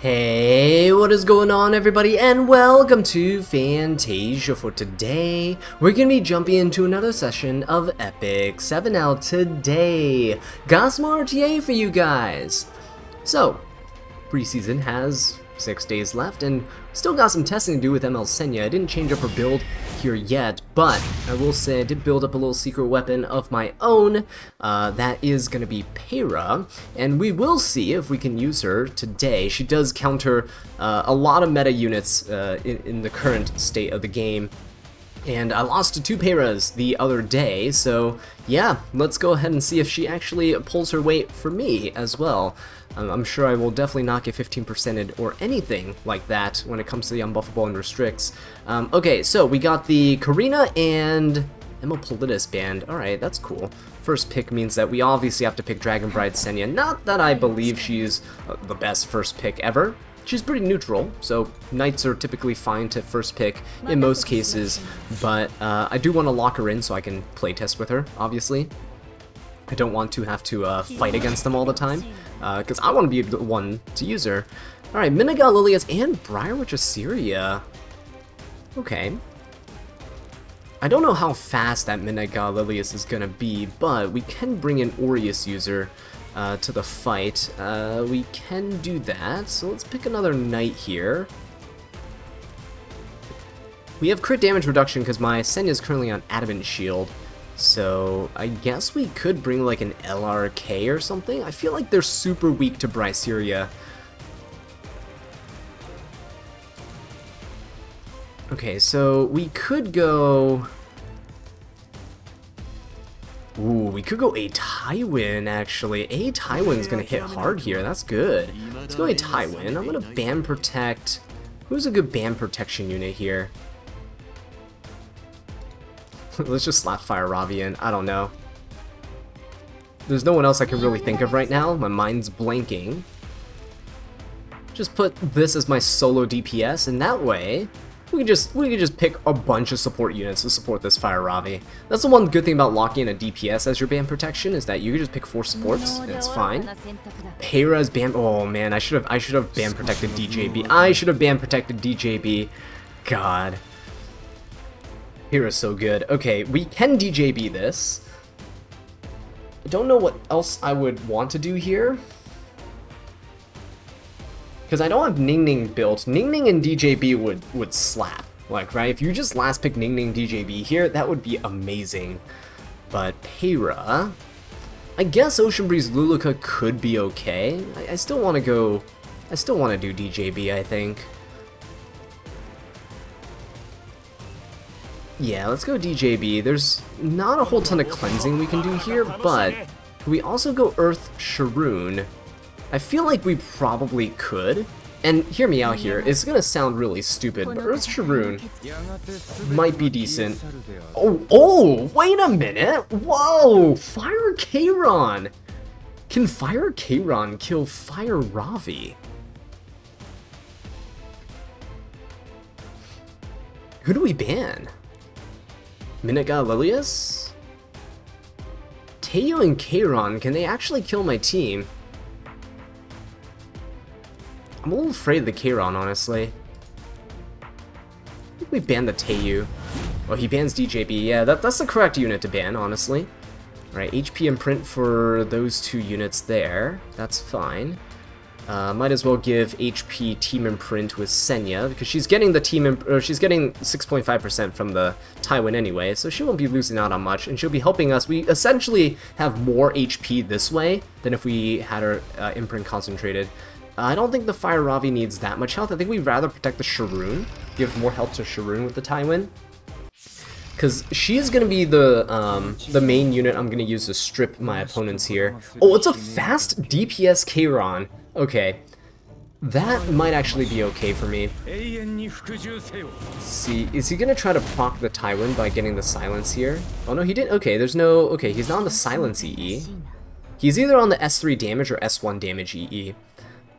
Hey, what is going on everybody, and welcome to Fantasia. For today, we're going to be jumping into another session of Epic 7L today. Got some RTA for you guys. So, preseason has 6 days left, and still got some testing to do with ML Senya. I didn't change up her build here yet, but I will say I did build up a little secret weapon of my own. That is going to be Peira, and we will see if we can use her today. She does counter a lot of meta units in the current state of the game, and I lost to two Peiras the other day, so yeah, let's go ahead and see if she actually pulls her weight for me as well. I'm sure I will definitely not get 15%ed or anything like that when it comes to the unbuffable and restricts. Okay, so we got the Karina and Emma Politis band. Alright, that's cool. First pick means that we obviously have to pick Dragon Bride Senya. Not that I believe she's the best first pick ever. She's pretty neutral, so knights are typically fine to first pick in most cases, but I do want to lock her in so I can playtest with her, obviously. I don't want to have to fight against them all the time, because I want to be the one to use her. Alright, Midnight Galilias and Briar Witch Iseria. Okay. I don't know how fast that Midnight Galilias is going to be, but we can bring an Aureus user to the fight. We can do that, so let's pick another knight here. We have crit damage reduction because my Senya is currently on Adamant Shield. So I guess we could bring like an LRK or something. I feel like they're super weak to Iseria. Okay, so we could go... Ooh, we could go a Tywin, actually. A Tywin's gonna hit hard here, that's good. Let's go a Tywin. I'm gonna Ban Protect. Who's a good Ban Protection unit here? Let's just slap Fire Ravi in. I don't know. There's no one else I can really think of right now. My mind's blanking. Just put this as my solo DPS, and that way we can just pick a bunch of support units to support this Fire Ravi. That's the one good thing about locking in a DPS as your Ban Protection is that you can just pick 4 supports, and it's fine. Peira's Ban. Oh man, I should have Ban Protected DJB. I should have Ban Protected DJB. God. Here is so good. Okay, we can DJB this. I don't know what else I would want to do here, because I don't have Ningning built. Ningning and DJB would slap. Like, right? If you just last pick Ningning DJB here, that would be amazing. But Peira... I guess Ocean Breeze Luluka could be okay. I still want to go... I still want to do DJB, I think. Yeah, let's go DJB. There's not a whole ton of cleansing we can do here, but can we also go Earth Sharoon? I feel like we probably could. And hear me out here, it's gonna sound really stupid, but Earth Sharoon might be decent. Oh, wait a minute! Whoa! Fire Kayron! Can Fire Kayron kill Fire Ravi? Who do we ban? Midnight Galilias? Teo and Kayron, can they actually kill my team? I'm a little afraid of the Kayron, honestly. I think we banned the Teo. Oh, he bans DJB. Yeah, that's the correct unit to ban, honestly. Alright, HP imprint for those two units there. That's fine. Might as well give HP team imprint with Senya, because she's getting the team she's getting 6.5% from the Tywin anyway, so she won't be losing out on much, and she'll be helping us. We essentially have more HP this way than if we had her imprint concentrated. I don't think the Fire Ravi needs that much health. I think we'd rather protect the Sharoon, give more health to Sharoon with the Tywin, because she is going to be the main unit I'm going to use to strip my opponents here. Oh, it's a fast DPS Kayron. Okay, that might actually be okay for me. Let's see, is he gonna try to proc the Tywin by getting the silence here? Oh no, he didn't. Okay, there's no... Okay, he's not on the silence EE. He's either on the S3 damage or S1 damage EE.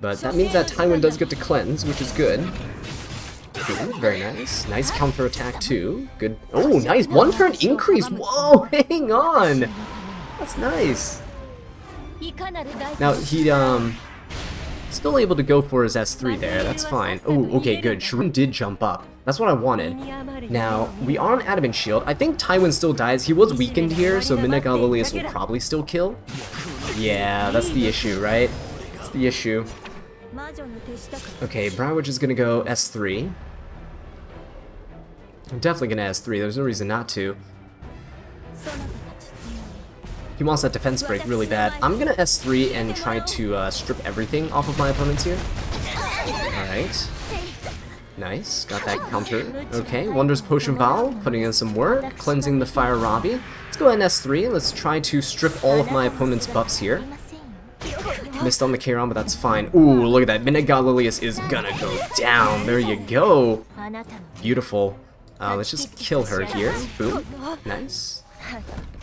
But that means that Tywin does get to cleanse, which is good. Ooh, very nice. Nice counter attack too. Good. Oh, nice. 1 turn increase. Whoa, hang on. That's nice. Now, he Still able to go for his S3 there, that's fine. Oh, okay, good. Sharoon did jump up. That's what I wanted. Now, we are on Adamant Shield. I think Tywin still dies. He was weakened here, so Midnight Galilias will probably still kill. Yeah, that's the issue, right? That's the issue. Okay, Briar Witch is gonna go S3. I'm definitely gonna S3, there's no reason not to. He wants that defense break really bad. I'm gonna S3 and try to strip everything off of my opponents here. Alright. Nice, got that counter. Okay, Wondrous Potion Vial, putting in some work, cleansing the Fire Ravi. Let's go ahead and S3, let's try to strip all of my opponent's buffs here. Missed on the Kayron, but that's fine. Ooh, look at that, Midnight Galilias is gonna go down, there you go! Beautiful. Let's just kill her here. Boom. Nice.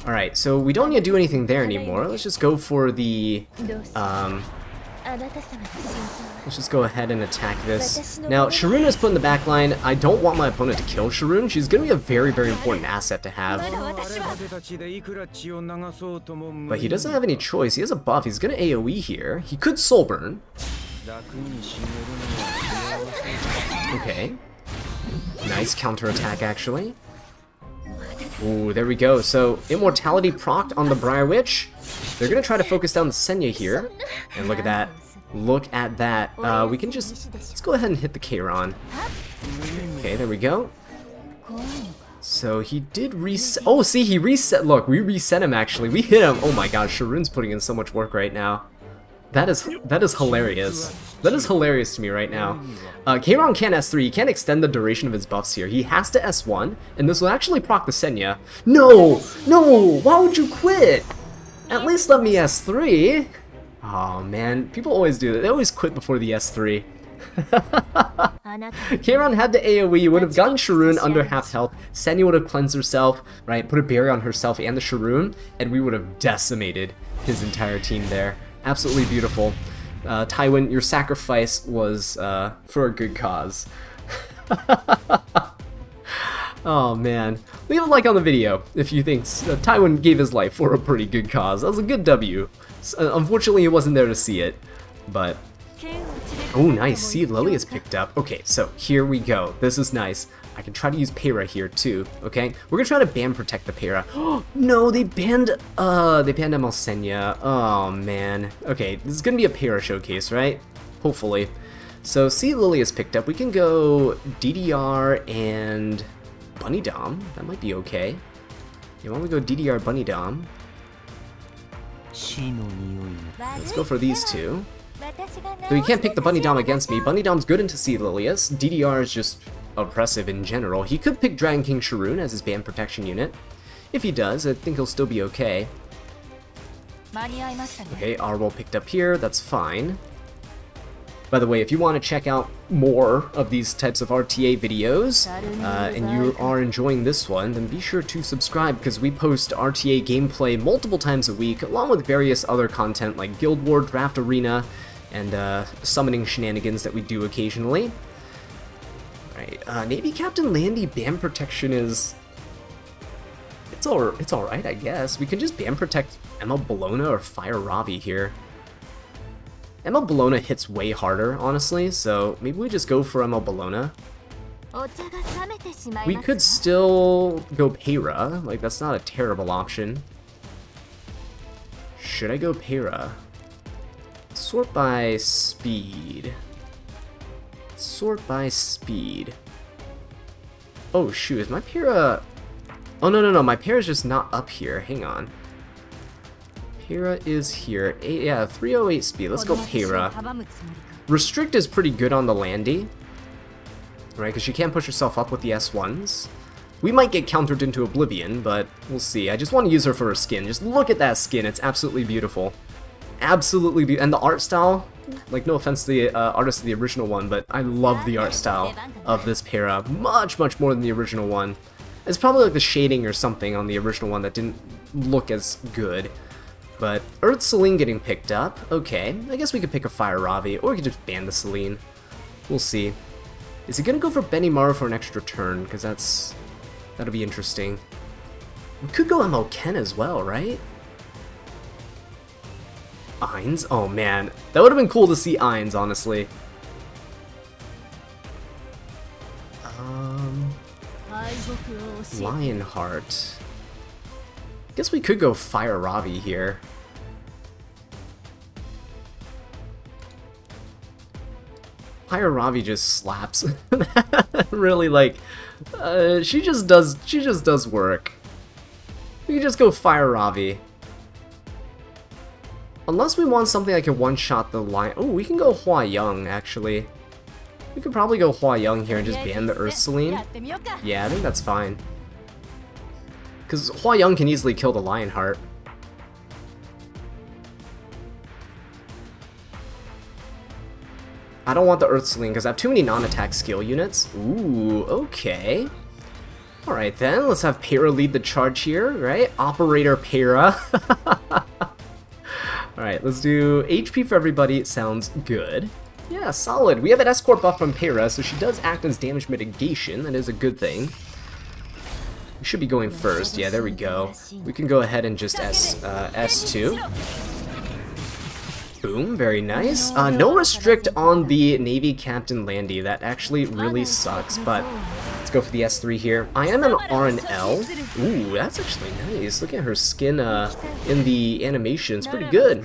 Alright, so we don't need to do anything there anymore. Let's just go for the... let's just go ahead and attack this. Now, Sharoon is put in the back line. I don't want my opponent to kill Sharoon. She's going to be a very, very important asset to have. But he doesn't have any choice. He has a buff. He's going to AoE here. He could Soul Burn. Okay. Nice counterattack, actually. Ooh, there we go. So, Immortality procced on the Briar Witch. They're gonna try to focus down the Senya here. And look at that. Look at that. We can just... Let's go ahead and hit the Kayron. Okay, there we go. So, he did reset... Oh, see, he reset... Look, we reset him, actually. We hit him. Oh my god, Sharoon's putting in so much work right now. That is hilarious. That is hilarious to me right now. Kayron can S3. He can't extend the duration of his buffs here. He has to S1, and this will actually proc the Senya. No! No! Why would you quit? At least let me S3! Aw, oh, man. People always do that. They always quit before the S3. Kayron had the AoE, would have gotten Sharoon under half health, Senya would have cleansed herself, right? Put a barrier on herself and the Sharoon, and we would have decimated his entire team there. Absolutely beautiful. Tywin, your sacrifice was for a good cause. Oh man. Leave a like on the video if you think Tywin gave his life for a pretty good cause. That was a good W. Unfortunately, he wasn't there to see it, but... Oh nice, see, Lily is picked up. Okay, so here we go. This is nice. I can try to use Peira here too, okay? We're gonna try to ban protect the Peira. Oh, no, they banned ML Senya. Oh, man. Okay, this is gonna be a Peira showcase, right? Hopefully. So, see, Lily is picked up. We can go DDR and Bunny Dom. That might be okay. Yeah, why don't we go DDR Bunny Dom? Let's go for these two. Though you can't pick the Bunny Dom against me. Bunny Dom's good into Sea Lilias. DDR is just oppressive in general. He could pick Dragon King Sharoon as his band protection unit. If he does, I think he'll still be okay. Okay, Arowell picked up here, that's fine. By the way, if you want to check out more of these types of RTA videos, and you are enjoying this one, then be sure to subscribe because we post RTA gameplay multiple times a week, along with various other content like Guild War, Draft Arena, and summoning shenanigans that we do occasionally. Right. Navy Captain Landy ban protection is... It's alright, I guess. We can just ban protect ML Bologna or Fire Ravi here. ML Bologna hits way harder, honestly, so maybe we just go for ML Bologna. We could still go Peira. Like, that's not a terrible option. Should I go Peira? Sort by speed. Sort by speed. Oh shoot, is my Peira... Oh no, no, no, my Peira's just not up here, hang on. Peira is here, yeah, 308 speed, let's go Peira. Restrict is pretty good on the Landy. Right, because she can't push herself up with the S1s. We might get countered into Oblivion, but we'll see. I just want to use her for her skin, just look at that skin, it's absolutely beautiful. Absolutely beautiful, and the art style... Like, no offense to the artist of the original one, but I love the art style of this Peira much, much more than the original one. It's probably like the shading or something on the original one that didn't look as good. But Earth Selene getting picked up, okay. I guess we could pick a Fire Ravi, or we could just ban the Selene. We'll see. Is he gonna go for Benimaru for an extra turn? Because that'll be interesting. We could go ML Ken as well, right? Ainz? Oh man, that would have been cool to see Ainz, honestly. Lionheart. Guess we could go Fire Ravi here. Fire Ravi just slaps. Really, like, she just does work. We can just go Fire Ravi. Unless we want something that can one-shot the Lion. Oh, we can go Hwayoung, actually. We could probably go Hwayoung here and just ban the Earth Selene. Yeah, I think that's fine. Because Hwayoung can easily kill the Lionheart. I don't want the Earth Selene because I have too many non-attack skill units. Ooh, okay. Alright then, let's have Peira lead the charge here, right? Operator Peira. Alright, let's do HP for everybody. Sounds good. Yeah, solid. We have an S-Corp buff from Peira, so she does act as damage mitigation. That is a good thing. We should be going first. Yeah, there we go. We can go ahead and just S2. Boom, very nice. No restrict on the Navy Captain Landy. That actually really sucks, but let's go for the S3 here. I am an RNL. Ooh, that's actually nice. Look at her skin in the animation. It's pretty good.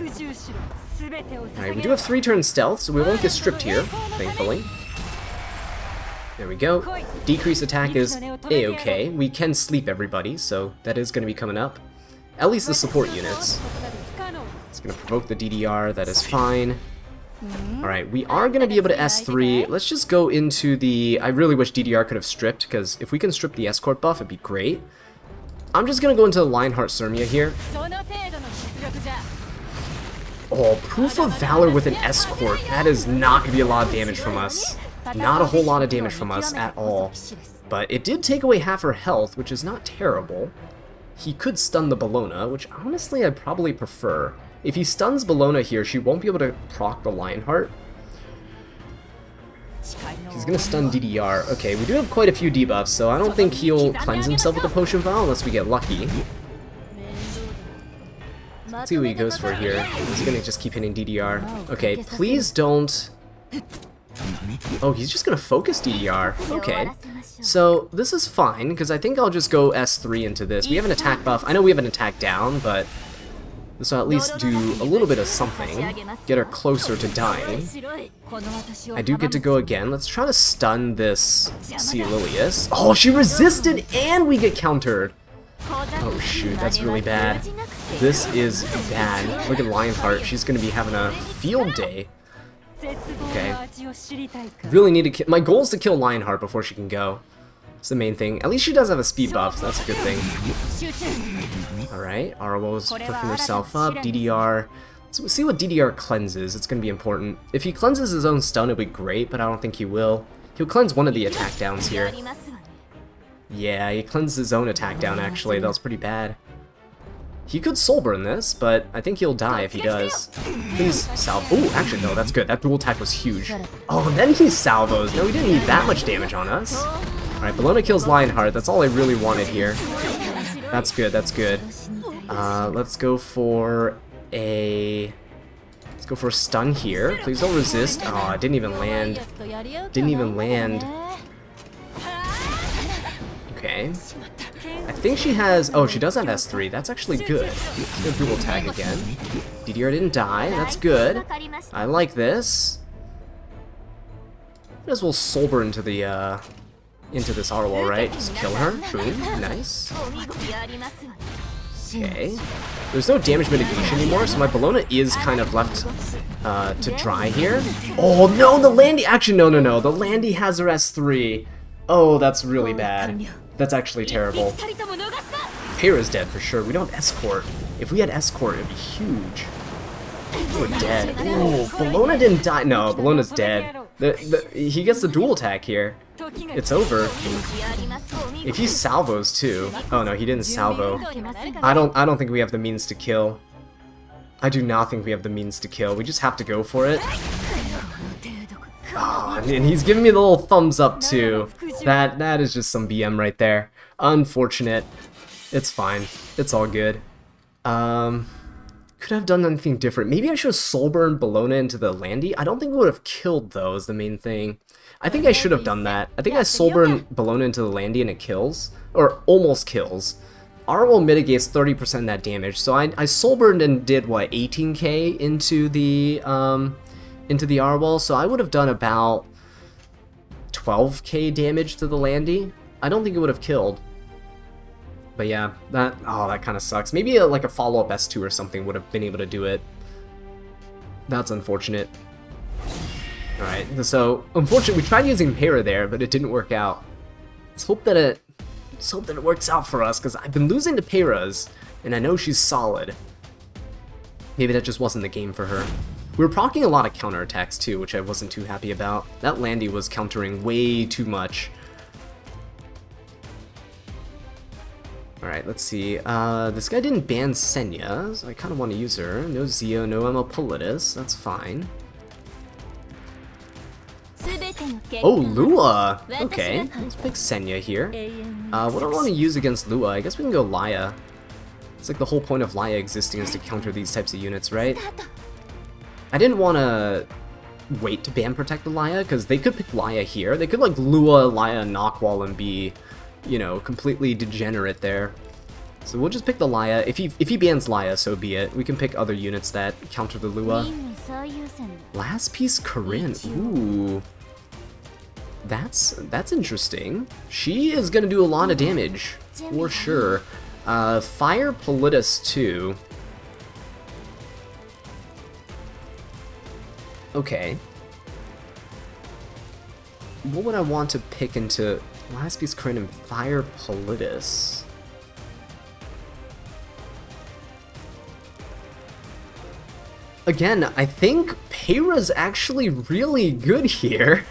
Alright, we do have 3-turn stealth, so we won't get stripped here, thankfully. There we go. Decrease attack is A-okay. We can sleep everybody, so that is going to be coming up. At least the support units. It's going to provoke the DDR, that is fine. Alright, we are going to be able to S3. Let's just go into the... I really wish DDR could have stripped, because if we can strip the escort buff, it'd be great. I'm just going to go into the Lionheart Cermia here. Oh, Proof of Valor with an Escort. That is not going to be a lot of damage from us. Not a whole lot of damage from us at all. But it did take away half her health, which is not terrible. He could stun the Bologna, which honestly I'd probably prefer. If he stuns Bologna here, she won't be able to proc the Lionheart. He's going to stun DDR. Okay, we do have quite a few debuffs, so I don't think he'll cleanse himself with the Potion Vial unless we get lucky. Let's see what he goes for here. He's gonna just keep hitting DDR. Okay, please don't... Oh, he's just gonna focus DDR. Okay. So, this is fine, because I think I'll just go S3 into this. We have an attack buff. I know we have an attack down, but... this will at least do a little bit of something. Get her closer to dying. I do get to go again. Let's try to stun this Celilius. Oh, she resisted and we get countered! Oh shoot, that's really bad. This is bad. Look at Lionheart, she's gonna be having a field day. Okay. Really need to kill. My goal is to kill Lionheart before she can go. That's the main thing. At least she does have a speed buff, so that's a good thing. Alright, Arowell is flipping herself up. DDR. Let's see what DDR cleanses. It's gonna be important. If he cleanses his own stun, it'll be great, but I don't think he will. He'll cleanse one of the attack downs here. Yeah, he cleansed his own attack down, actually. That was pretty bad. He could soul burn this, but I think he'll die if he does. Please salve. Oh, actually, no, that's good. That dual attack was huge. Oh, and then he salvos. No, he didn't need that much damage on us. Alright, Bologna kills Lionheart. That's all I really wanted here. That's good, that's good. Let's go for a... let's go for a stun here. Please don't resist. Oh, it didn't even land. Didn't even land. Okay. I think she has... oh, she does have S3. That's actually good. Dual tag again. DDR didn't die. That's good. I like this. Might as well soul burn into this Arowell, right? Just kill her. Boom. Nice. Okay. There's no damage mitigation anymore, so my Bologna is kind of left to dry here. Oh, no! The Landy... actually, no. The Landy has her S3. Oh, that's really bad. That's actually terrible. Peira's dead for sure. We don't have escort. If we had escort, it'd be huge. We're dead. Ooh, Bologna didn't die. No, Bologna's dead. He gets the dual attack here. It's over. If he salvos too. Oh no, he didn't salvo. I don't think we have the means to kill. I do not think we have the means to kill. We just have to go for it. Oh, and he's giving me the little thumbs up too. That is just some BM right there. Unfortunate. It's fine. It's all good. Could have done anything different. Maybe I should have soulburned Bologna into the Landy. I don't think it would have killed though, is the main thing. I think I should have done that. I think I soulburned Bologna into the Landy and it kills. Or almost kills. Arowell mitigates 30% of that damage, so I soulburned and did what, 18k into the Arowell, so I would have done about 12k damage to the Landy. I don't think it would have killed. But yeah, that kind of sucks. Maybe like a follow-up S2 or something would have been able to do it. That's unfortunate. Alright, so unfortunately we tried using Peira there, but it didn't work out. Let's hope that it works out for us, because I've been losing to Peiras, and I know she's solid. Maybe that just wasn't the game for her. We were proccing a lot of counterattacks too, which I wasn't too happy about. That Landy was countering way too much. Alright, let's see. This guy didn't ban Senya, so I kind of want to use her. No Zeo, no ML Politis, that's fine. Oh, Lua! Okay, let's pick Senya here. What do I want to use against Lua? I guess we can go Laia. It's like the whole point of Laia existing is to counter these types of units, right? I didn't want to wait to ban protect the Laia, because they could pick Laia here. They could like Lua, Laia, Knockwall, and be, you know, completely degenerate there. So we'll just pick the Laia. If he bans Laia, so be it. We can pick other units that counter the Lua. Last piece Corinth. Ooh. That's interesting. She is gonna do a lot of damage, for sure. Fire Politis too. Okay. What would I want to pick into Last piece Corinth and Fire Politis? Again, I think Peira's actually really good here.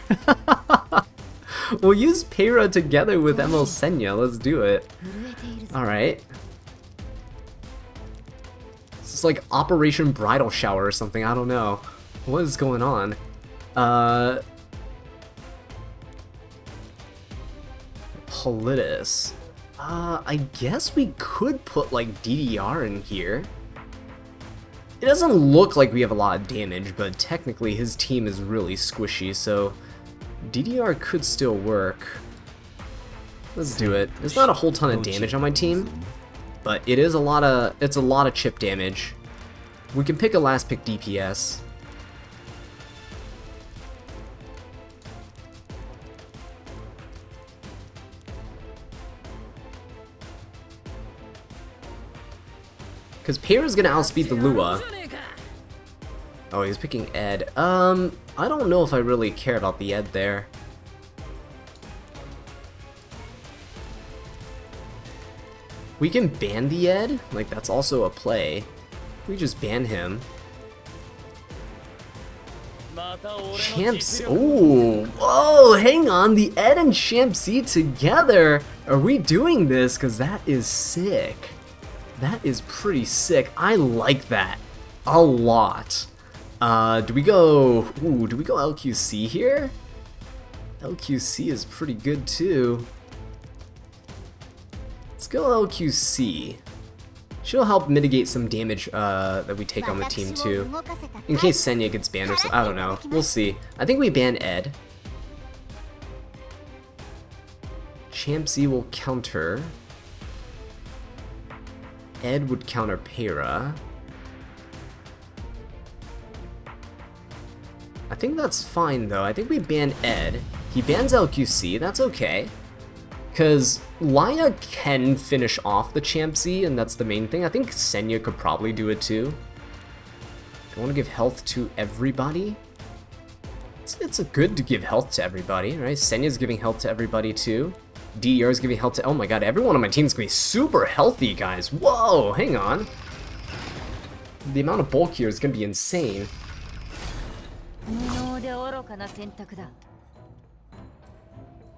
We'll use Peira together with ML Senya, let's do it. Alright. This is like Operation Bridal Shower or something, I don't know. What is going on? Politis. I guess we could put like DDR in here. It doesn't look like we have a lot of damage, but technically his team is really squishy, so DDR could still work. Let's do it. There's not a whole ton of damage on my team, but it is a lot of chip damage. We can pick a last pick DPS. Because Peira's gonna outspeed the Lua. Oh, he's picking Ed. I don't know if I really care about the Ed there. We can ban the Ed? Like, that's also a play. We just ban him. Champ Z. Ooh! Whoa! Hang on! The Ed and Champ Z together! Are we doing this? Because that is sick. That is pretty sick. I like that a lot. Do we go? Ooh, do we go LQC here? LQC is pretty good too. Let's go LQC. She'll help mitigate some damage that we take on the team too, in case Senya gets banned or something. I don't know. We'll see. I think we ban Ed. Champ Z will counter. Ed would counter Peira. I think that's fine though. I think we ban Ed. He bans LQC, that's okay. Because Laia can finish off the Champ Z, and that's the main thing. I think Senya could probably do it too. I want to give health to everybody. It's good to give health to everybody, right? Senya's giving health to everybody too. DDR is giving health to- oh my god, everyone on my team's gonna be super healthy, guys! Whoa, hang on! The amount of bulk here is gonna be insane.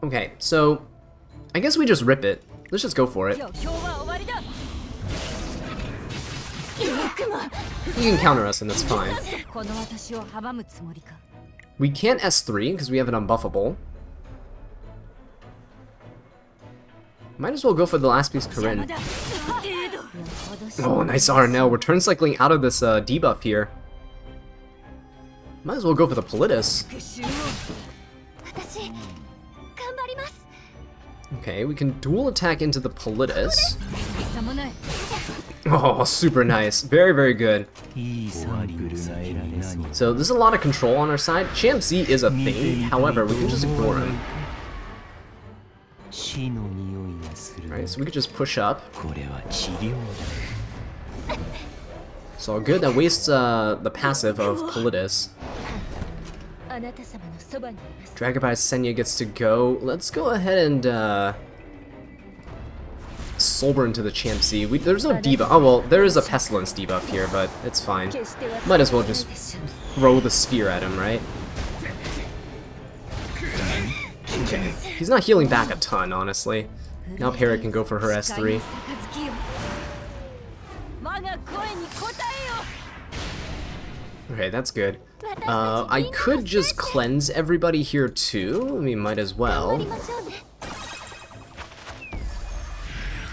Okay, so I guess we just rip it. Let's just go for it. You can counter us and that's fine. We can't S3 because we have an unbuffable. Might as well go for the last piece Corinth. Oh, nice RNL. We're turn cycling out of this debuff here. Might as well go for the Politis. Okay, we can dual attack into the Politis. Oh, super nice. Very, very good. So there's a lot of control on our side. Champ Z is a thing, however, we can just ignore him. Alright, so we could just push up. It's all good. That wastes the passive of Politis. Dragon Bride Senya gets to go. Let's go ahead and Soulburn to the Champ Z. There's no debuff. Oh, well, there is a Pestilence debuff here, but it's fine. Might as well just throw the sphere at him, right? Okay. He's not healing back a ton, honestly. Now Peira can go for her S3. Okay, that's good. I could just cleanse everybody here too. We might as well.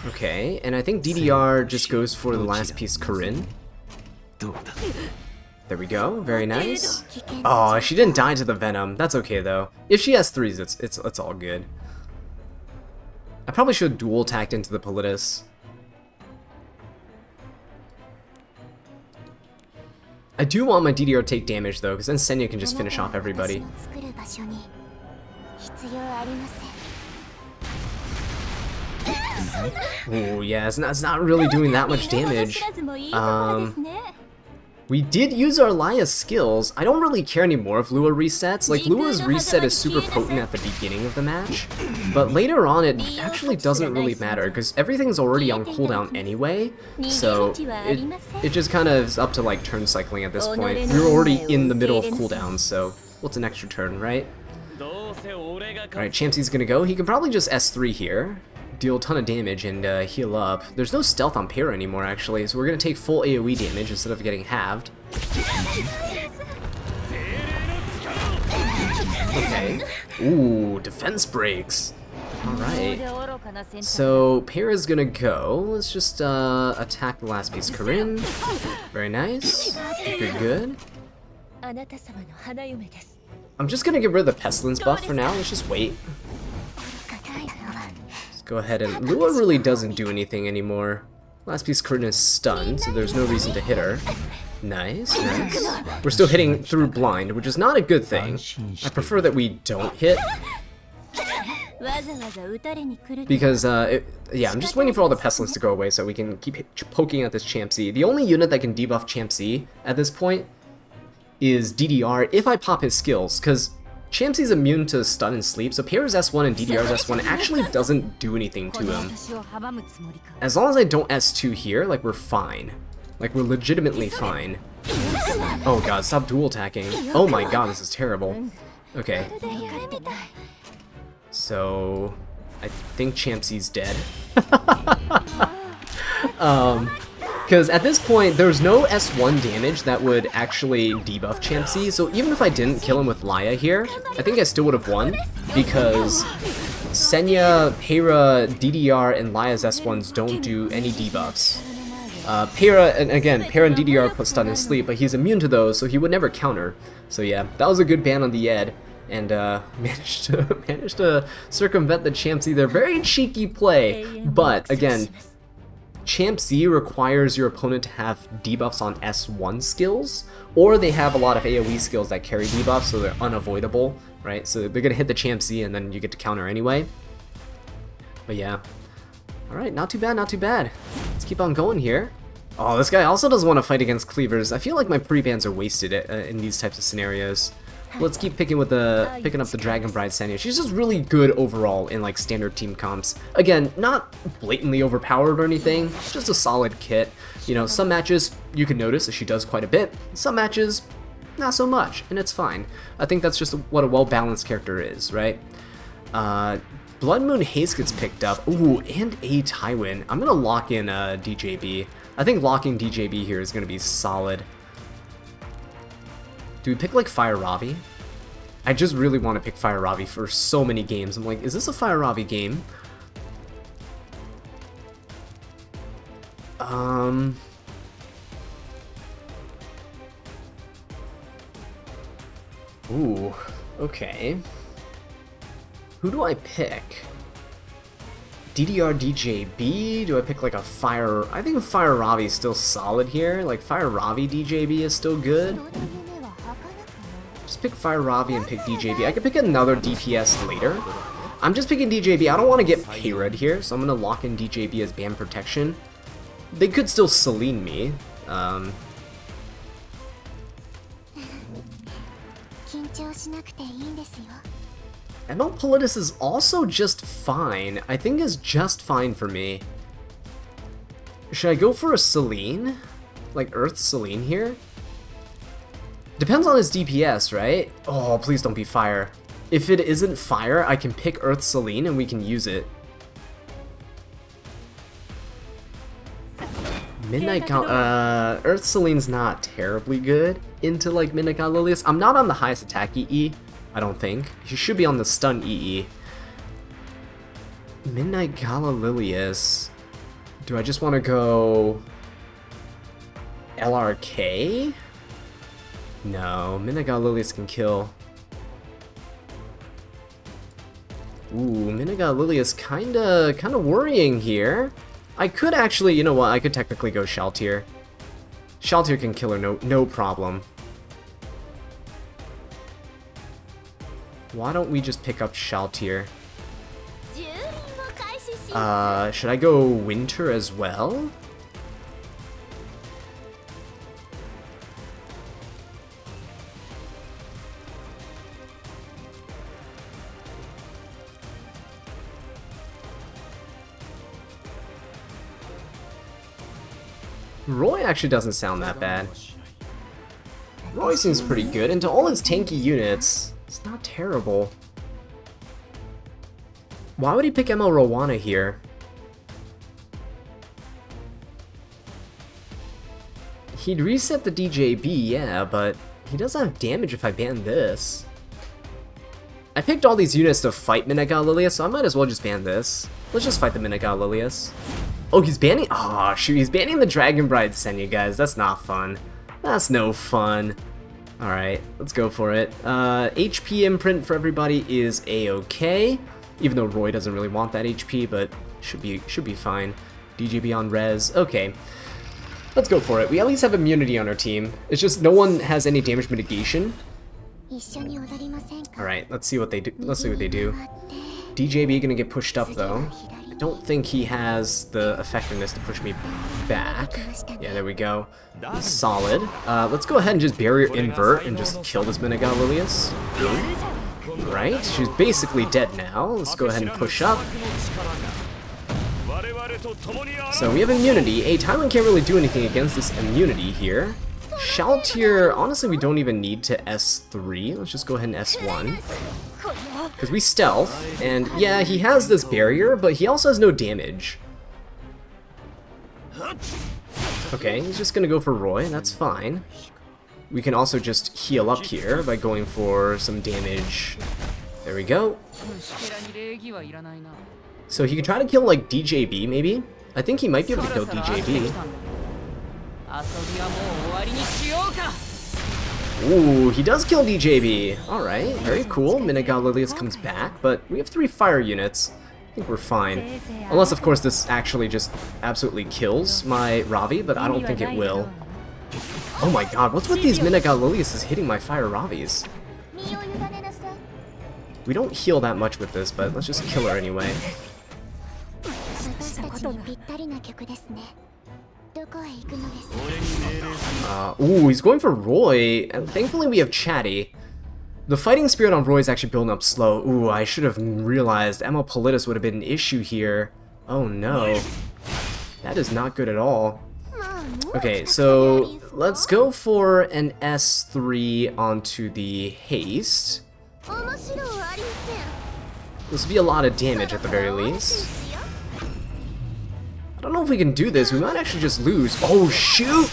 Okay, and I think DDR just goes for the Last Piece Corinth. There we go, very nice. Oh, she didn't die to the Venom. That's okay though. If she has threes, it's all good. I probably should have dual attacked into the Politis. I do want my DDR to take damage though, because then Senya can just finish off everybody. Oh yeah, it's not really doing that much damage. We did use our Laia skills. I don't really care anymore if Lua resets. Like, Lua's reset is super potent at the beginning of the match, but later on it actually doesn't really matter because everything's already on cooldown anyway, so it just kind of is up to like turn cycling at this point. You're already in the middle of cooldown, so what's an extra turn, right? Alright, Champsy's gonna go. He can probably just S3 here, deal a ton of damage and heal up. There's no stealth on Peira anymore actually, so we're gonna take full AoE damage instead of getting halved. Okay. Ooh, defense breaks. Alright. So Peira's gonna go. Let's just attack the Last Piece Corinth. Very nice. Good, good. I'm just gonna get rid of the Pestilence buff for now. Let's just wait. Go ahead, and Lua really doesn't do anything anymore. Last Piece Corinth is stunned, so there's no reason to hit her. Nice, nice. We're still hitting through blind, which is not a good thing. I prefer that we don't hit. Because, yeah, I'm just waiting for all the Pestilence to go away so we can keep poking at this Champ Z. The only unit that can debuff Champ Z at this point is DDR if I pop his skills, because Champsy's immune to stun and sleep, so Peira's S1 and DDR's S1 actually doesn't do anything to him. As long as I don't S2 here, like, we're fine. Like, we're legitimately fine. Oh god, stop dual attacking. Oh my god, this is terrible. Okay. So I think Champsy's dead. Because at this point, there's no S1 damage that would actually debuff Champ Z, so even if I didn't kill him with Laia here, I think I still would have won, because Senya, Peira, DDR, and Laia's S1s don't do any debuffs. Peira, and again, Peira and DDR put stun and sleep, but he's immune to those, so he would never counter. So yeah, that was a good ban on the Ed, and managed to circumvent the Champ Z. They're very cheeky play, but again, Champ Z requires your opponent to have debuffs on S1 skills, or they have a lot of AoE skills that carry debuffs, so they're unavoidable, right? So they're gonna hit the Champ Z and then you get to counter anyway. But yeah. Alright, not too bad, not too bad. Let's keep on going here. Oh, this guy also doesn't want to fight against cleavers. I feel like my pre-bans are wasted in these types of scenarios. Let's keep picking up the Dragon Bride Senya. She's just really good overall in like standard team comps. Again, not blatantly overpowered or anything, just a solid kit. You know, some matches you can notice that she does quite a bit, some matches not so much, and it's fine. I think that's just what a well-balanced character is, right? Blood Moon Haze gets picked up. Ooh, and a Tywin. I'm gonna lock in DJB. I think locking DJB here is gonna be solid. Do we pick like Fire Ravi? I just really want to pick Fire Ravi for so many games. I'm like, is this a Fire Ravi game? Ooh, okay. Who do I pick? DDR DJB? Do I pick like a Fire... I think Fire Ravi is still solid here. Like Fire Ravi DJB is still good. Just pick Fire Ravi and pick DJB. I could pick another DPS later. I'm just picking DJB. I don't want to get Peira'd here, so I'm going to lock in DJB as ban protection. They could still Selene me. ML Politis is also just fine. I think is just fine for me. Should I go for a Selene? Like Earth Selene here? Depends on his DPS, right? Oh, please don't be Fire. If it isn't Fire, I can pick Earth Selene and we can use it. Midnight Gal... Earth Selene's not terribly good into, like, Midnight Galilias. I'm not on the highest attack EE, I don't think. She should be on the stun EE. Midnight Galilias... Do I just want to go... LRK? No, Midnight Galilias can kill. Ooh, Midnight Galilias kinda worrying here. I could actually, you know what, I could technically go Shalltear. Shalltear can kill her, no problem. Why don't we just pick up Shalltear? Should I go Winter as well? Roy actually doesn't sound that bad. Roy seems pretty good, and to all his tanky units, it's not terrible. Why would he pick ML Rowana here? He'd reset the DJB, yeah, but he does have damage if I ban this. I picked all these units to fight Midnight Galilias, so I might as well just ban this. Let's just fight the Midnight Galilias. Oh, he's banning. Ah, oh, shoot, he's banning the Dragon Bride Senya, guys. That's not fun. That's no fun. All right, let's go for it. HP imprint for everybody is a-okay. Even though Roy doesn't really want that HP, but should be fine. DJB on res. Okay, let's go for it. We at least have immunity on our team. It's just no one has any damage mitigation. All right, let's see what they do. Let's see what they do. DJB gonna get pushed up though. I don't think he has the effectiveness to push me back. Yeah, there we go. Solid. Let's go ahead and just barrier invert and just kill this Midnight Galilias. Boom. Right, she's basically dead now. Let's go ahead and push up. So we have immunity. Hey, Tywin can't really do anything against this immunity here. Shalltear, honestly, we don't even need to S3. Let's just go ahead and S1. Because we stealth, and yeah, he has this barrier, but he also has no damage. Okay, he's just gonna go for Roy, that's fine. We can also just heal up here by going for some damage. There we go. So he can try to kill, like, DJB, maybe? I think he might be able to kill DJB. Ooh, he does kill DJB. Alright, very cool. Midnight Galilias comes back, but we have 3 fire units. I think we're fine. Unless, of course, this actually just absolutely kills my Ravi, but I don't think it will. Oh my god, what's with these Midnight Galilias is hitting my Fire Ravis? We don't heal that much with this, but let's just kill her anyway. Ooh, he's going for Roy, and thankfully we have Chatty. The fighting spirit on Roy is actually building up slow. Ooh, I should have realized ML Politis would have been an issue here. Oh no. That is not good at all. Okay, so let's go for an S3 onto the haste. This will be a lot of damage at the very least. I don't know if we can do this, we might actually just lose. Oh shoot!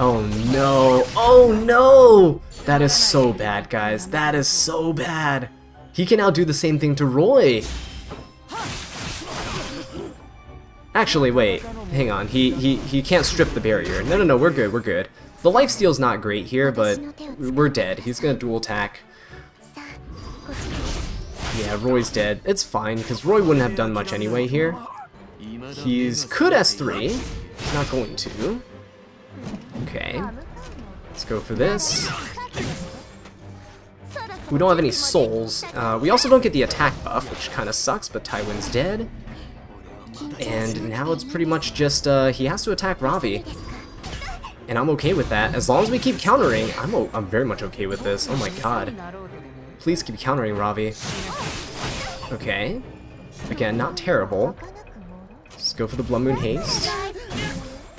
Oh no, oh no! That is so bad, guys, that is so bad! He can now do the same thing to Roy! Actually, wait, hang on, he can't strip the barrier. No, no, no, we're good, we're good. The lifesteal's not great here, but we're dead. He's gonna dual attack. Yeah, Roy's dead. It's fine, because Roy wouldn't have done much anyway here. He's could S3. He's not going to. Okay. Let's go for this. We don't have any souls. We also don't get the attack buff, which kind of sucks, but Tywin's dead. And now it's pretty much just, he has to attack Ravi. And I'm okay with that. As long as we keep countering, I'm very much okay with this. Oh my god. Please keep countering, Ravi. Okay. Again, not terrible. Let's go for the Blood Moon Haze.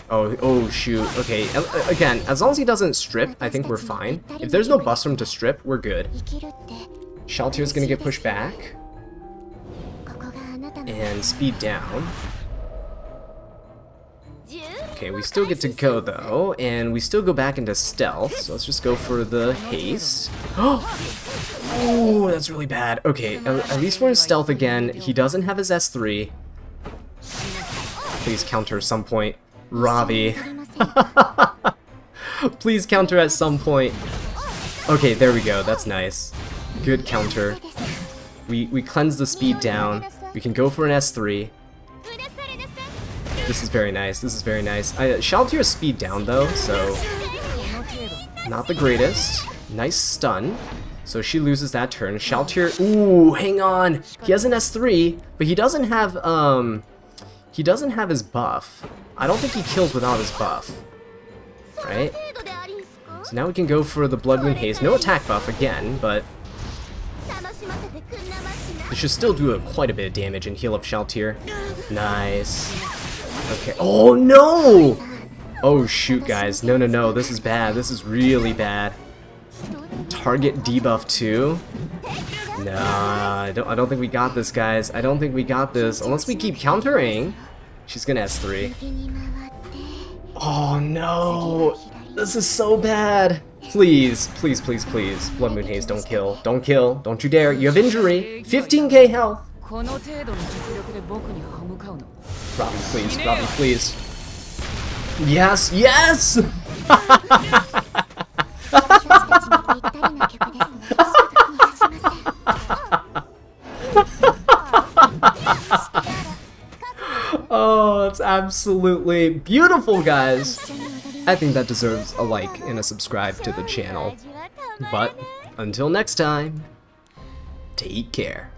Oh shoot. Okay. Again, as long as he doesn't strip, I think we're fine. If there's no bus room to strip, we're good. Shalltear's gonna get pushed back. And speed down. Okay, we still get to go though, and we still go back into stealth, so let's just go for the haste. Oh, that's really bad. Okay, at least we're in stealth again. He doesn't have his S3. Please counter at some point. Ravi. Please counter at some point. Okay, there we go. That's nice. Good counter. We cleanse the speed down. We can go for an S3. This is very nice, this is very nice. Shalltear is speed down though, so not the greatest. Nice stun. So she loses that turn. Shalltear, ooh, hang on! He has an S3, but he doesn't have his buff. I don't think he kills without his buff. Right? So now we can go for the Blood Moon Haze. No attack buff again, but it should still do quite a bit of damage and heal up Shalltear. Nice. Okay. Oh no! Oh shoot, guys. No, no, no. This is bad. This is really bad. Target debuff too? Nah, I don't think we got this, guys. I don't think we got this. Unless we keep countering. She's gonna S3. Oh no! This is so bad! Please, please, please, please. Blood Moon Haze, don't kill. Don't kill. Don't you dare. You have injury. 15k health. Ravi, please. Ravi, please. Yes! Yes! Oh, it's absolutely beautiful, guys. I think that deserves a like and a subscribe to the channel. But until next time, take care.